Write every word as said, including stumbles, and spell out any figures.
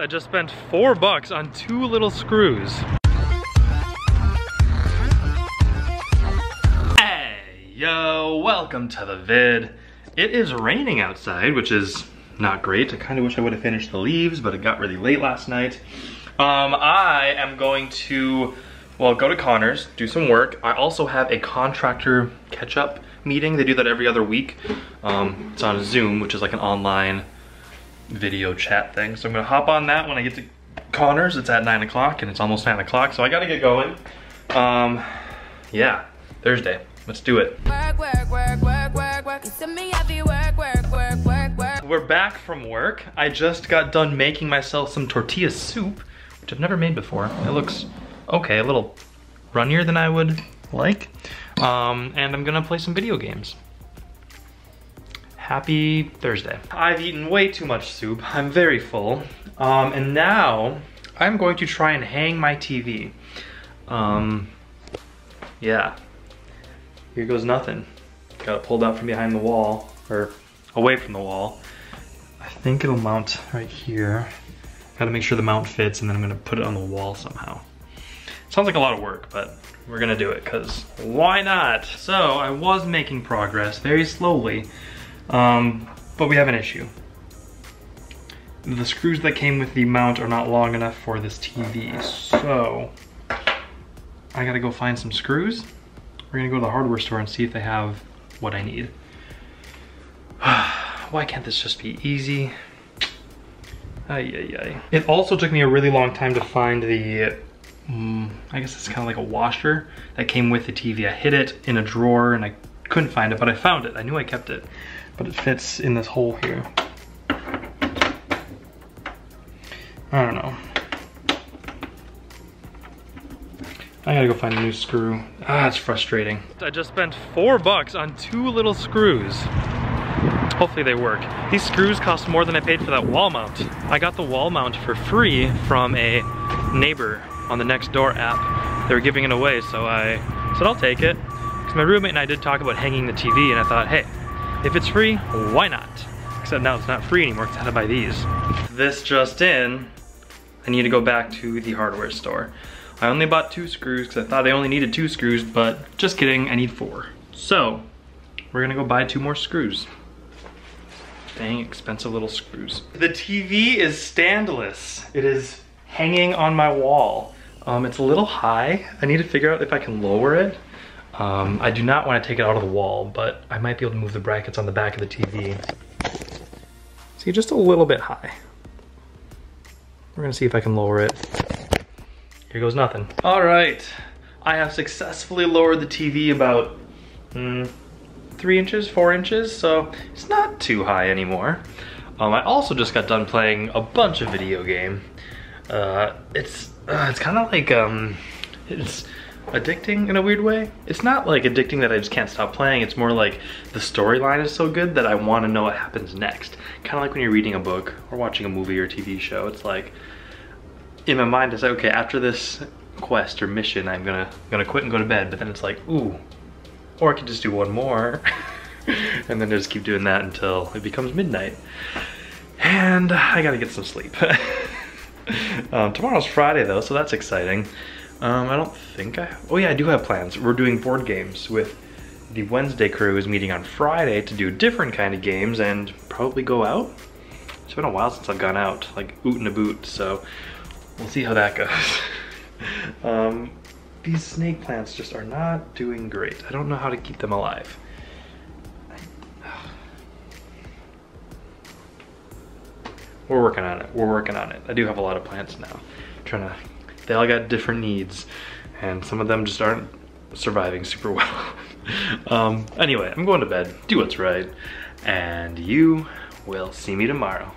I just spent four bucks on two little screws. Hey, yo, welcome to the vid. It is raining outside, which is not great. I kind of wish I would have finished the leaves, but it got really late last night. Um, I am going to, well, go to Connor's, do some work. I also have a contractor catch-up meeting. They do that every other week. Um, it's on Zoom, which is like an online video chat thing. So I'm gonna hop on that when I get to Connor's. It's at nine o'clock and it's almost nine o'clock. So I gotta get going. Um, yeah, Thursday, let's do it. Work, work, work, work, work, work. You send me heavy work, work, work, work, work. We're back from work. I just got done making myself some tortilla soup, which I've never made before. It looks okay, a little runnier than I would like. Um, and I'm gonna play some video games. Happy Thursday. I've eaten way too much soup. I'm very full. Um, and now I'm going to try and hang my T V. Um, yeah, here goes nothing. Got it pulled out from behind the wall, or away from the wall. I think it'll mount right here. Gotta make sure the mount fits and then I'm gonna put it on the wall somehow. Sounds like a lot of work, but we're gonna do it, cause why not? So I was making progress very slowly, um, but we have an issue. The screws that came with the mount are not long enough for this T V, so I gotta go find some screws. We're gonna go to the hardware store and see if they have what I need. Why can't this just be easy? Ay, ay, ay. It also took me a really long time to find the Mm, I guess it's kind of like a washer that came with the T V. I hid it in a drawer and I couldn't find it, but I found it. I knew I kept it, but it fits in this hole here. I don't know. I gotta go find a new screw. Ah, it's frustrating. I just spent four bucks on two little screws. Hopefully they work. These screws cost more than I paid for that wall mount. I got the wall mount for free from a neighbor on the Nextdoor app. They were giving it away, so I said I'll take it. Because my roommate and I did talk about hanging the T V, and I thought, hey, if it's free, why not? Except now it's not free anymore, because I had to buy these. This just in, I need to go back to the hardware store. I only bought two screws, because I thought I only needed two screws, but just kidding, I need four. So, we're gonna go buy two more screws. Dang, expensive little screws. The T V is standless. It is hanging on my wall. Um, it's a little high. I need to figure out if I can lower it. Um, I do not want to take it out of the wall, but I might be able to move the brackets on the back of the T V. See, just a little bit high. We're gonna see if I can lower it. Here goes nothing. All right, I have successfully lowered the T V about mm, three inches, four inches, so it's not too high anymore. Um, I also just got done playing a bunch of video game. Uh, it's uh, it's kind of like, um, it's addicting in a weird way. It's not like addicting that I just can't stop playing. It's more like the storyline is so good that I want to know what happens next. Kind of like when you're reading a book or watching a movie or a T V show. It's like, in my mind, it's like, okay, after this quest or mission, I'm gonna, I'm gonna quit and go to bed. But then it's like, ooh, or I could just do one more. And then just keep doing that until it becomes midnight. And I gotta get some sleep. Um, tomorrow's Friday though, so that's exciting. Um, I don't think I, oh yeah, I do have plans. We're doing board games with the Wednesday crew is meeting on Friday to do different kind of games and probably go out. It's been a while since I've gone out, like oot and a boot, so we'll see how that goes. um, these snake plants just are not doing great. I don't know how to keep them alive. We're working on it, we're working on it. I do have a lot of plants now. I'm trying to, they all got different needs and some of them just aren't surviving super well. um, anyway, I'm going to bed, do what's right, and you will see me tomorrow.